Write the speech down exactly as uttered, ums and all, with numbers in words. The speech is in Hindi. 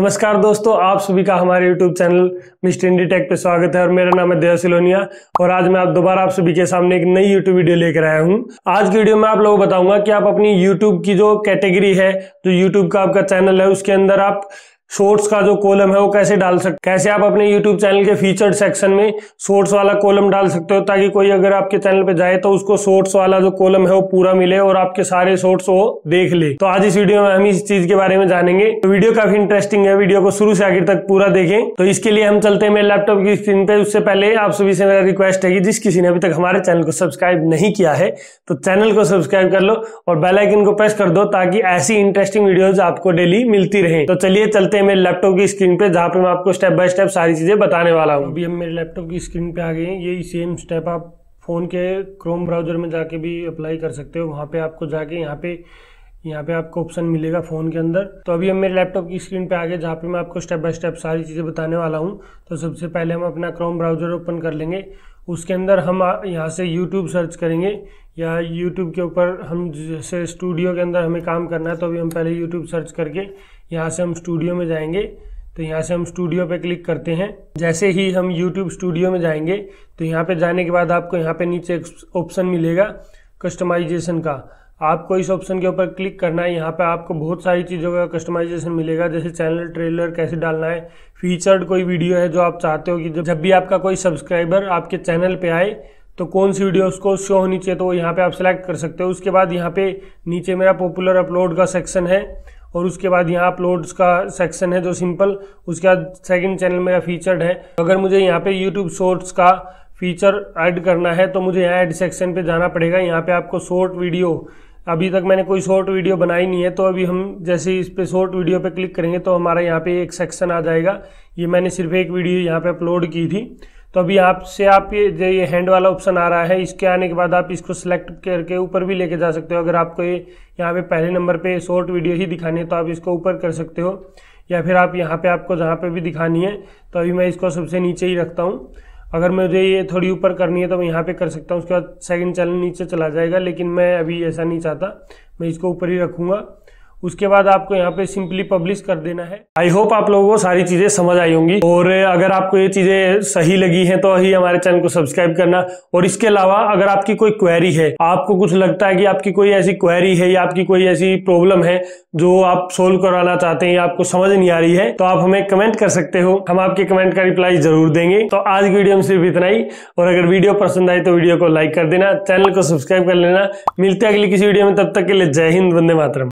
नमस्कार दोस्तों, आप सभी का हमारे YouTube channel Mister Indie Tech पे स्वागत है और मेरा नाम है देवा सिलोनिया और आज मैं आप दोबारा आप सभी के सामने एक नई YouTube वीडियो लेकर आया हूँ। आज की वीडियो में आप लोगों को बताऊंगा कि आप अपनी YouTube की जो कैटेगरी है, जो YouTube का आपका चैनल है, उसके अंदर आप शॉर्ट्स का जो कॉलम है वो कैसे डाल सकते, कैसे आप अपने YouTube चैनल के फीचर सेक्शन में शॉर्ट्स वाला कॉलम डाल सकते हो, ताकि कोई अगर आपके चैनल पे जाए तो उसको शॉर्ट्स वाला जो कॉलम है वो पूरा मिले और आपके सारे शॉर्ट्स वो देख ले। तो आज इस वीडियो में हम इस चीज के बारे में जानेंगे। तो वीडियो काफी इंटरेस्टिंग है, वीडियो को शुरू से आखिर तक पूरा देखें। तो इसके लिए हम चलते हैं मेरे लैपटॉप की स्क्रीन पे। उससे पहले आप सभी से मेरा रिक्वेस्ट है कि जिस किसी ने अभी तक हमारे चैनल को सब्सक्राइब नहीं किया है तो चैनल को सब्सक्राइब कर लो और बेल आइकन को प्रेस कर दो, ताकि ऐसी इंटरेस्टिंग वीडियोज आपको डेली मिलती रहे। तो चलिए चलते मेरे लैपटॉप की स्क्रीन पे, जहाँ पे मैं आपको स्टेप बाय स्टेप सारी चीजें बताने वाला हूँ। अभी हम मेरे लैपटॉप की स्क्रीन पे आ गए हैं। यही सेम स्टेप आप फोन के क्रोम ब्राउजर में जाके भी अप्लाई कर सकते हो। वहाँ पे आपको जाके यहाँ पे यहाँ पे आपको ऑप्शन मिलेगा फोन के अंदर। तो अभी हम मेरे लैपटॉप की स्क्रीन पे आ गए, जहाँ पे मैं आपको स्टेप बाय स्टेप सारी चीजें बताने वाला हूँ। तो सबसे पहले हम अपना क्रोम ब्राउजर ओपन कर लेंगे। उसके अंदर हम यहाँ से यूट्यूब सर्च करेंगे या यूट्यूब के ऊपर हम जैसे स्टूडियो के अंदर हमें काम करना है, तो अभी हम पहले यूट्यूब सर्च करके यहाँ से हम स्टूडियो में जाएंगे। तो यहाँ से हम स्टूडियो पे क्लिक करते हैं। जैसे ही हम यूट्यूब स्टूडियो में जाएंगे तो यहाँ पे जाने के बाद आपको यहाँ पे नीचे एक ऑप्शन मिलेगा कस्टमाइजेशन का। आपको इस ऑप्शन के ऊपर क्लिक करना है। यहाँ पे आपको बहुत सारी चीज़ों का कस्टमाइजेशन मिलेगा, जैसे चैनल ट्रेलर कैसे डालना है, फीचर्ड कोई वीडियो है जो आप चाहते हो कि जब भी आपका कोई सब्सक्राइबर आपके चैनल पे आए तो कौन सी वीडियो उसको शो होनी चाहिए, तो वो यहाँ पे आप सेलेक्ट कर सकते हो। उसके बाद यहाँ पे नीचे मेरा पॉपुलर अपलोड का सेक्शन है और उसके बाद यहाँ अपलोड्स का सेक्शन है जो सिंपल, उसके बाद सेकंड चैनल मेरा फीचर्ड है। अगर मुझे यहाँ पे यूट्यूब शॉर्ट्स का फीचर ऐड करना है तो मुझे यहाँ ऐड सेक्शन पे जाना पड़ेगा। यहाँ पे आपको शॉर्ट वीडियो, अभी तक मैंने कोई शॉर्ट वीडियो बनाई नहीं है, तो अभी हम जैसे इस पे शॉर्ट वीडियो पे क्लिक करेंगे तो हमारा यहाँ पे एक सेक्शन आ जाएगा। ये मैंने सिर्फ एक वीडियो यहाँ पे अपलोड की थी। तो अभी आपसे आप ये जो ये हैंड वाला ऑप्शन आ रहा है, इसके आने के बाद आप इसको सेलेक्ट करके ऊपर भी लेके जा सकते हो। अगर आपको ये यहाँ पे पहले नंबर पे शॉर्ट वीडियो ही दिखानी है तो आप इसको ऊपर कर सकते हो, या फिर आप यहाँ पे आपको जहाँ पे भी दिखानी है। तो अभी मैं इसको सबसे नीचे ही रखता हूँ। अगर मुझे ये थोड़ी ऊपर करनी है तो मैं यहाँ पे कर सकता हूँ, उसके बाद सेकेंड चैनल नीचे चला जाएगा, लेकिन मैं अभी ऐसा नहीं चाहता, मैं इसको ऊपर ही रखूँगा। उसके बाद आपको यहाँ पे सिंपली पब्लिश कर देना है। आई होप आप लोगों को सारी चीजें समझ आई होंगी और अगर आपको ये चीजें सही लगी हैं तो ही हमारे चैनल को सब्सक्राइब करना। और इसके अलावा अगर आपकी कोई क्वेरी है, आपको कुछ लगता है कि आपकी कोई ऐसी क्वेरी है या आपकी कोई ऐसी प्रॉब्लम है जो आप सोल्व करवाना चाहते हैं या आपको समझ नहीं आ रही है, तो आप हमें कमेंट कर सकते हो, हम आपके कमेंट का रिप्लाई जरूर देंगे। तो आज की वीडियो में सिर्फ इतना ही, और अगर वीडियो पसंद आई तो वीडियो को लाइक कर देना, चैनल को सब्सक्राइब कर लेना। मिलते हैं अगली किसी वीडियो में, तब तक के लिए जय हिंद, वंदे मातरम।